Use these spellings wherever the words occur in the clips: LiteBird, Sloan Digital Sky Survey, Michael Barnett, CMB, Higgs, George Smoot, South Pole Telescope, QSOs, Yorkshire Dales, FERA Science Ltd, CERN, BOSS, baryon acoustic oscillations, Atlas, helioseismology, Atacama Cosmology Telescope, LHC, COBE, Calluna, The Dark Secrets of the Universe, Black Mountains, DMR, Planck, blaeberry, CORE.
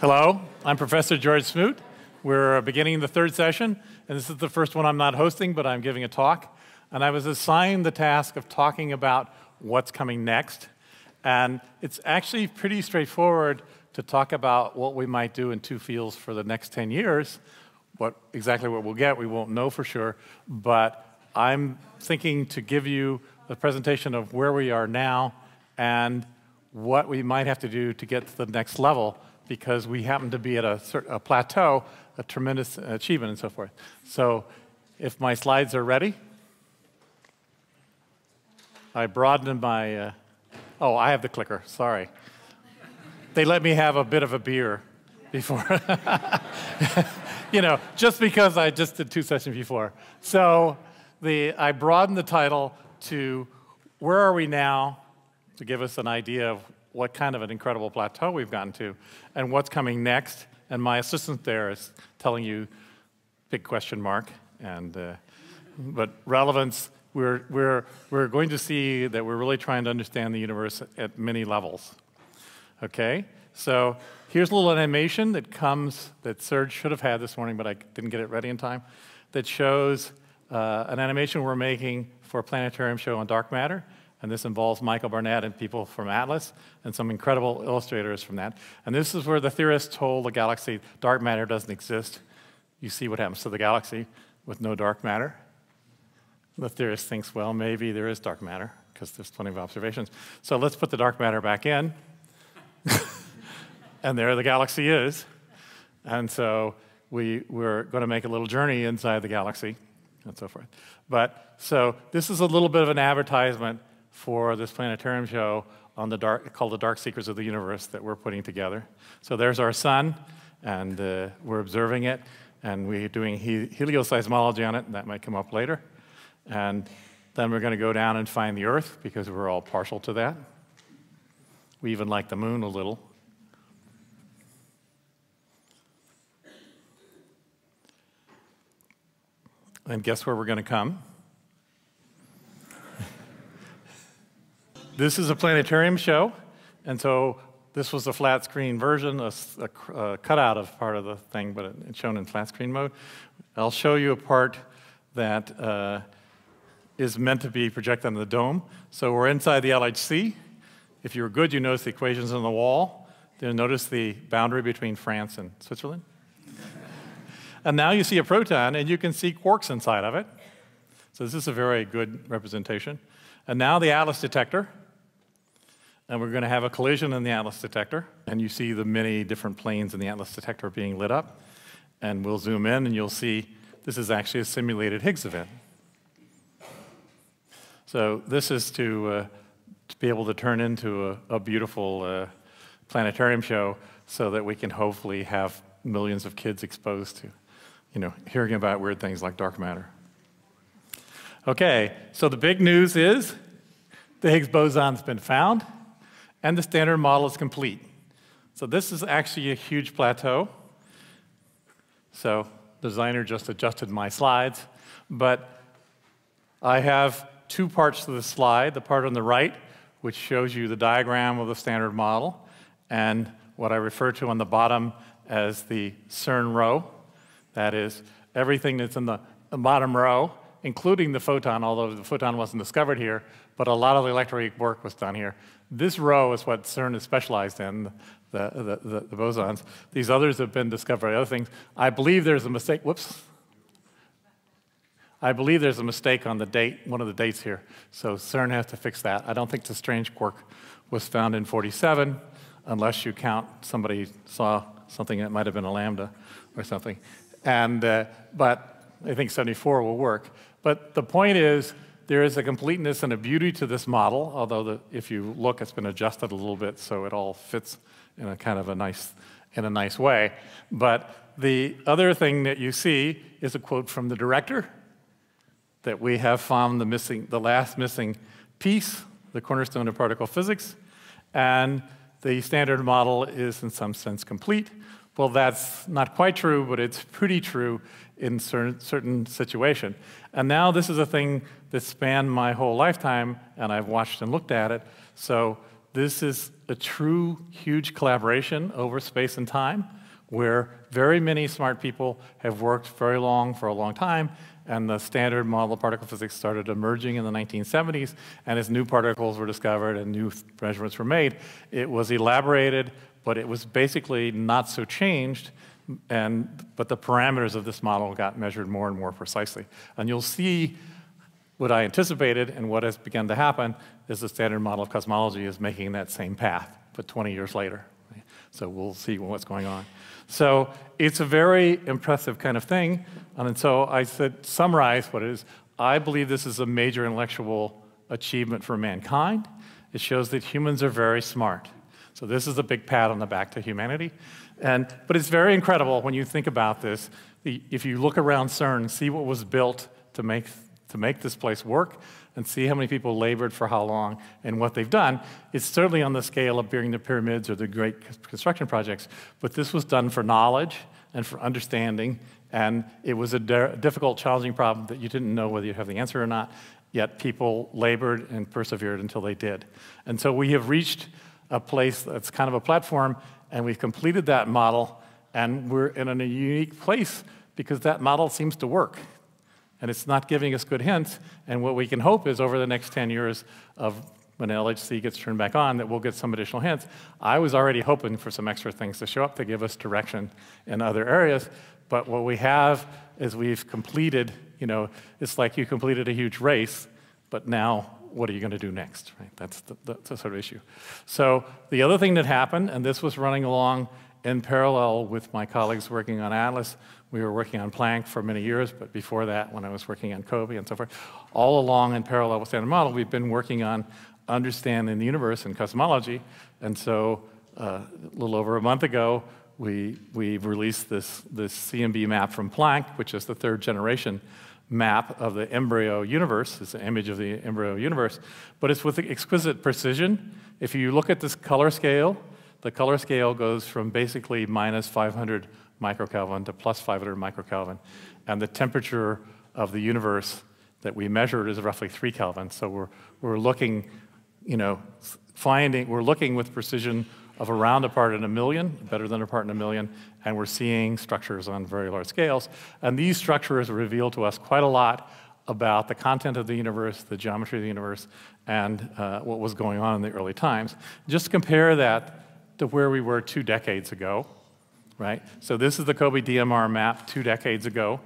Hello, I'm Professor George Smoot. We're beginning the third session, and this is the first one I'm not hosting, but I'm giving a talk. And I was assigned the task of talking about what's coming next. And it's actually pretty straightforward to talk about what we might do in two fields for the next 10 years. Exactly what we'll get, we won't know for sure. But I'm thinking to give you a presentation of where we are now and what we might have to do to get to the next level, because we happen to be at a plateau, a tremendous achievement and so forth. So if my slides are ready, I broadened my, oh, I have the clicker, sorry. They let me have a bit of a beer before, you know, just because I just did two sessions before. So I broadened the title to where are we now, to give us an idea of what kind of an incredible plateau we've gotten to, and what's coming next. And my assistant there is telling you, big question mark. And but relevance, we're going to see that we're really trying to understand the universe at many levels. Okay, so here's a little animation that comes that Serge should have had this morning, but I didn't get it ready in time. That shows an animation we're making for a planetarium show on dark matter. And this involves Michael Barnett and people from Atlas and some incredible illustrators from that. And this is where the theorists told the galaxy dark matter doesn't exist. You see what happens to the galaxy with no dark matter. The theorist thinks, well, maybe there is dark matter because there's plenty of observations. So let's put the dark matter back in. And there the galaxy is. And so we're going to make a little journey inside the galaxy and so forth. But so this is a little bit of an advertisement for this planetarium show on the dark, called The Dark Secrets of the Universe, that we're putting together. So there's our sun, and we're observing it, and we're doing helioseismology on it, and that might come up later. And then we're going to go down and find the Earth, because we're all partial to that. We even like the moon a little. And guess where we're going to come? This is a planetarium show, and so this was a flat screen version, a cutout of part of the thing, but it's shown in flat screen mode. I'll show you a part that is meant to be projected on the dome. So we're inside the LHC. If you were good, you notice the equations on the wall. You'll notice the boundary between France and Switzerland. And now you see a proton, and you can see quarks inside of it. So this is a very good representation. And now the Atlas detector. And we're going to have a collision in the Atlas detector. And you see the many different planes in the Atlas detector being lit up. And we'll zoom in, and you'll see this is actually a simulated Higgs event. So this is to be able to turn into a beautiful planetarium show, so that we can hopefully have millions of kids exposed to, you know, hearing about weird things like dark matter. Okay, so the big news is the Higgs boson's been found, and the standard model is complete. So this is actually a huge plateau. So the designer just adjusted my slides, but I have two parts to the slide. The part on the right, which shows you the diagram of the standard model, and what I refer to on the bottom as the CERN row. That is everything that's in the bottom row, including the photon, although the photon wasn't discovered here, but a lot of the electric work was done here. This row is what CERN is specialized in, the bosons. These others have been discovered by other things. I believe there's a mistake, whoops. I believe there's a mistake on the date, one of the dates here, so CERN has to fix that. I don't think the strange quark was found in 47, unless you count somebody saw something that might have been a lambda or something. And, but I think 74 will work. But the point is, there is a completeness and a beauty to this model, although if you look, it's been adjusted a little bit so it all fits in a kind of a nice way. But the other thing that you see is a quote from the director, that we have found the last missing piece, the cornerstone of particle physics, and the standard model is in some sense complete. Well, that's not quite true, but it's pretty true in certain situation. And now this is a thing that spanned my whole lifetime, and I've watched and looked at it. So This is a true huge collaboration over space and time, where very many smart people have worked very long for a long time, and the standard model of particle physics started emerging in the 1970s, and as new particles were discovered and new measurements were made, it was elaborated, but it was basically not so changed, but the parameters of this model got measured more and more precisely. And you'll see what I anticipated and what has begun to happen is the standard model of cosmology is making that same path, but 20 years later. So we'll see what's going on. So it's a very impressive kind of thing. And so I said, summarize what it is. I believe this is a major intellectual achievement for mankind. It shows that humans are very smart. So this is a big pat on the back to humanity. But it's very incredible when you think about this. If you look around CERN, see what was built to make this place work, and see how many people labored for how long and what they've done. It's certainly on the scale of building the pyramids or the great construction projects, but this was done for knowledge and for understanding, and it was a difficult, challenging problem that you didn't know whether you'd have the answer or not, yet people labored and persevered until they did. And so we have reached a place that's kind of a platform, and we've completed that model, and we're in a unique place because that model seems to work. And it's not giving us good hints, and what we can hope is over the next 10 years of when LHC gets turned back on that we'll get some additional hints. I was already hoping for some extra things to show up to give us direction in other areas, but what we have is we've completed, you know, it's like you completed a huge race, but now what are you going to do next, right? That's the sort of issue. So the other thing that happened, and this was running along in parallel with my colleagues working on Atlas, we were working on Planck for many years, but before that, when I was working on COBE and so forth, all along in parallel with standard model, we've been working on understanding the universe and cosmology. And so a little over a month ago, we released this CMB map from Planck, which is the third generation map of the embryo universe. It's an image of the embryo universe, but it's with exquisite precision. If you look at this color scale, the color scale goes from basically minus 500 microkelvin to plus 500 microkelvin, and the temperature of the universe that we measured is roughly 3 Kelvin. So we're looking, you know, we're looking with precision of around a part in a million, better than a part in a million, and we're seeing structures on very large scales. And these structures reveal to us quite a lot about the content of the universe, the geometry of the universe, and what was going on in the early times. Just compare that to where we were 2 decades ago, right? So this is the COBE DMR map 2 decades ago.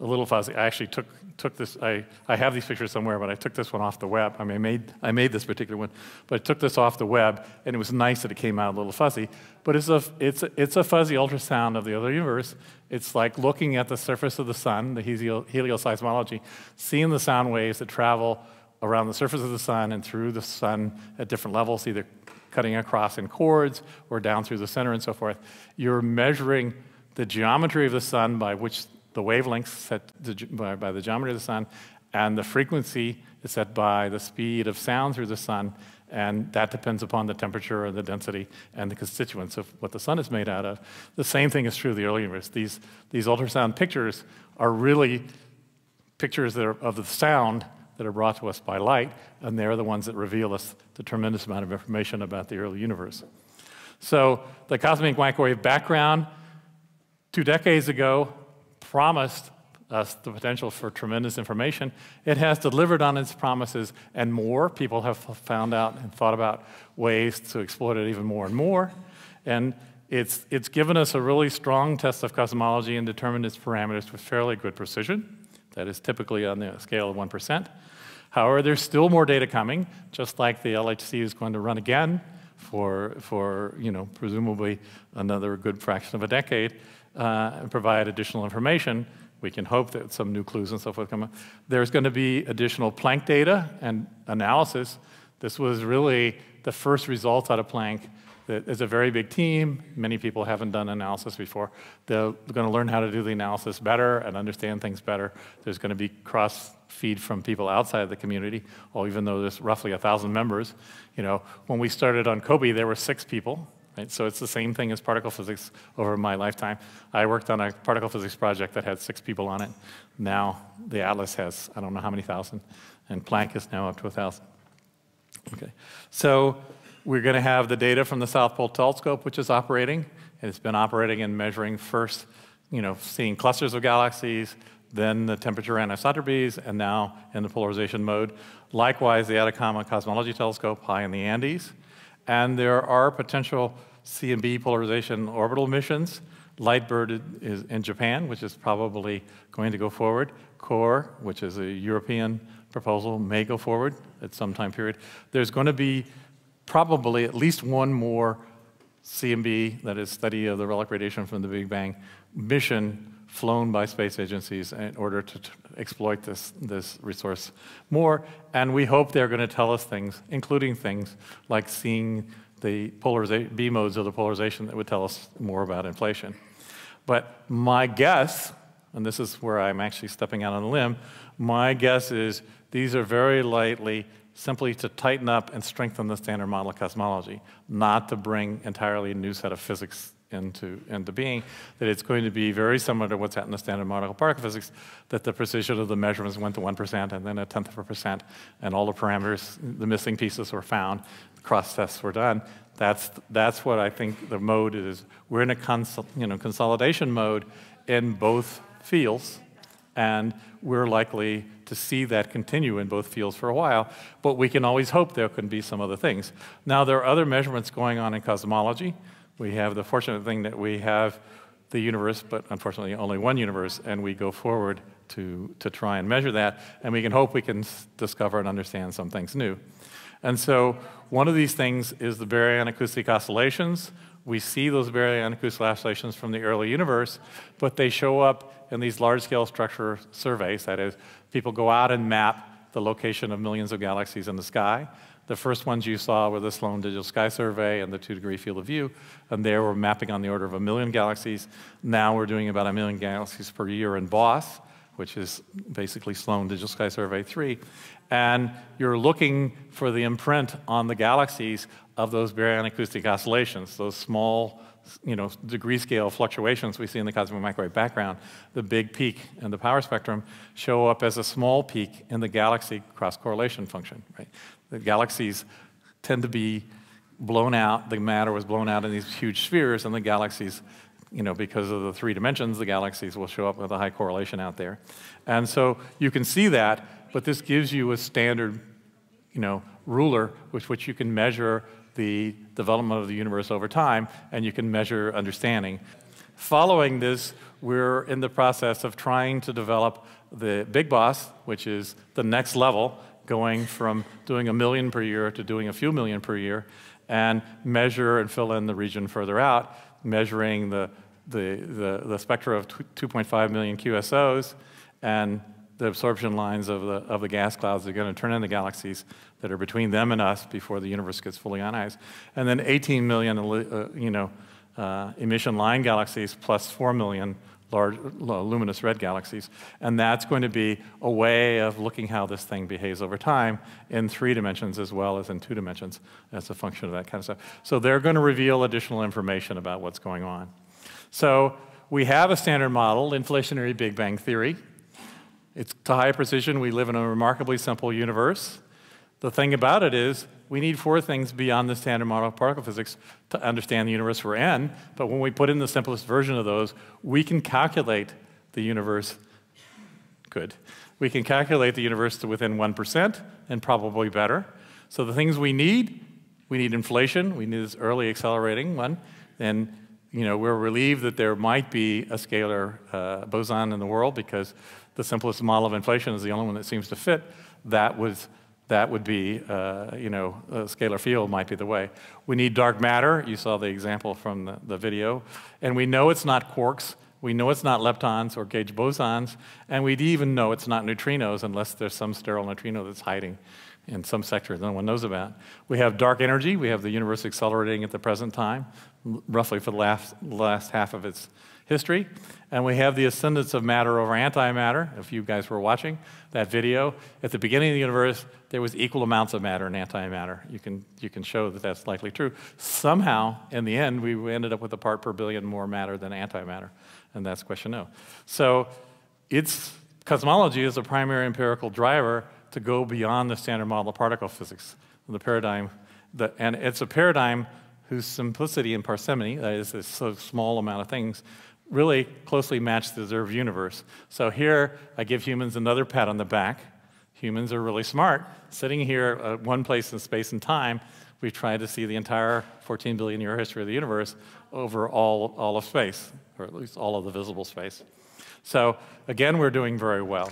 A little fuzzy. I actually took this. I have these pictures somewhere, but I took this one off the web. I mean, I made this particular one, but I took this off the web, and it was nice that it came out a little fuzzy. But it's a fuzzy ultrasound of the other universe. It's like looking at the surface of the sun, the helioseismology, seeing the sound waves that travel around the surface of the sun and through the sun at different levels, either cutting across in chords or down through the center and so forth. You're measuring the geometry of the sun by which the wavelengths set by the geometry of the sun, and the frequency is set by the speed of sound through the sun, and that depends upon the temperature and the density and the constituents of what the sun is made out of. The same thing is true of the early universe. These ultrasound pictures are really pictures that are of the sound that are brought to us by light, and they're the ones that reveal us the tremendous amount of information about the early universe. So the cosmic microwave background 2 decades ago promised us the potential for tremendous information. It has delivered on its promises and more. People have found out and thought about ways to exploit it even more and more. And it's given us a really strong test of cosmology and determined its parameters with fairly good precision. That is typically on the scale of 1%. However, there's still more data coming, just like the LHC is going to run again for you know, presumably another good fraction of a decade, and provide additional information. We can hope that some new clues and so forth come up. There's going to be additional Planck data and analysis. This was really the first results out of Planck. It's a very big team. Many people haven't done analysis before. They're going to learn how to do the analysis better and understand things better. There's going to be cross-feed from people outside the community, or even though there's roughly 1,000 members. You know, when we started on COBE, there were 6 people. Right? So it's the same thing as particle physics over my lifetime. I worked on a particle physics project that had 6 people on it. Now the Atlas has I don't know how many thousand, and Planck is now up to 1,000. Okay, so We're going to have the data from the South Pole Telescope, which is operating. And it's been operating and measuring first, seeing clusters of galaxies, then the temperature anisotropies, and now in the polarization mode. Likewise, the Atacama Cosmology Telescope high in the Andes. And there are potential CMB polarization orbital missions. LiteBird is in Japan, which is probably going to go forward. CORE, which is a European proposal, may go forward at some time period. There's going to be probably at least one more CMB, that is study of the relic radiation from the Big Bang, mission flown by space agencies in order to exploit this resource more. And we hope they're going to tell us things, including things like seeing the B modes of the polarization that would tell us more about inflation. But my guess, and this is where I'm actually stepping out on a limb, my guess is these are very likely simply to tighten up and strengthen the standard model of cosmology, not to bring entirely a new set of physics into being, that it's going to be very similar to what's happened in the standard model of particle physics, that the precision of the measurements went to 1% and then 0.1%, and all the parameters, the missing pieces were found, the cross tests were done. That's what I think the mode is. We're in a consolidation mode in both fields, and we're likely to see that continue in both fields for a while, but we can always hope there can be some other things. Now, there are other measurements going on in cosmology. We have the fortunate thing that we have the universe, but unfortunately only one universe, and we go forward to try and measure that, and we can hope we can discover and understand some things new. And so one of these things is the baryon acoustic oscillations. We see those baryon acoustic oscillations from the early universe, but they show up in these large-scale structure surveys. That is, people go out and map the location of millions of galaxies in the sky. The first ones you saw were the Sloan Digital Sky Survey and the 2-degree field of view, and there we're mapping on the order of 1 million galaxies. Now we're doing about 1 million galaxies per year in BOSS, which is basically Sloan Digital Sky Survey 3, and you're looking for the imprint on the galaxies of those baryon acoustic oscillations, those small, degree scale fluctuations we see in the cosmic microwave background. The big peak in the power spectrum show up as a small peak in the galaxy cross-correlation function, right? The galaxies tend to be blown out. The matter was blown out in these huge spheres, and the galaxies, because of the 3 dimensions, the galaxies will show up with a high correlation out there. And so you can see that, but this gives you a standard, ruler with which you can measure the development of the universe over time, and you can measure understanding. Following this, we're in the process of trying to develop the Big BOSS, which is the next level, going from doing 1 million per year to doing a few million per year, and measure and fill in the region further out, measuring the spectra of 2.5 million QSOs and the absorption lines of the gas clouds that are going to turn into galaxies that are between them and us before the universe gets fully ionized. And then 18 million emission line galaxies plus 4 million large luminous red galaxies, and that's going to be a way of looking how this thing behaves over time in 3 dimensions as well as in 2 dimensions as a function of that kind of stuff. So they're going to reveal additional information about what's going on. So we have a standard model, inflationary Big Bang theory. It's to high precision. We live in a remarkably simple universe. The thing about it is we need 4 things beyond the standard model of particle physics to understand the universe we're in, but when we put in the simplest version of those, we can calculate the universe. Good. We can calculate the universe to within 1% and probably better. So the things we need inflation, we need this early accelerating one, and we're relieved that there might be a scalar boson in the world because the simplest model of inflation is the only one that seems to fit. That would be, a scalar field might be the way. We need dark matter. You saw the example from the video. And we know it's not quarks. We know it's not leptons or gauge bosons. And we'd even know it's not neutrinos unless there's some sterile neutrino that's hiding in some sector that no one knows about. We have dark energy. We have the universe accelerating at the present time, roughly for the last half of its history. And we have the ascendance of matter over antimatter. If you guys were watching that video, at the beginning of the universe, there was equal amounts of matter and antimatter. You can show that that's likely true. Somehow, in the end, we ended up with a part per billion more matter than antimatter, and that's question O. So cosmology is a primary empirical driver to go beyond the standard model of particle physics, the paradigm and it's a paradigm whose simplicity and parsimony, that is, this so small amount of things, really closely match the observed universe. So here, I give humans another pat on the back. Humans are really smart. Sitting here at one place in space and time, we've tried to see the entire 14 billion year history of the universe over all of space, or at least all of the visible space. So again, we're doing very well.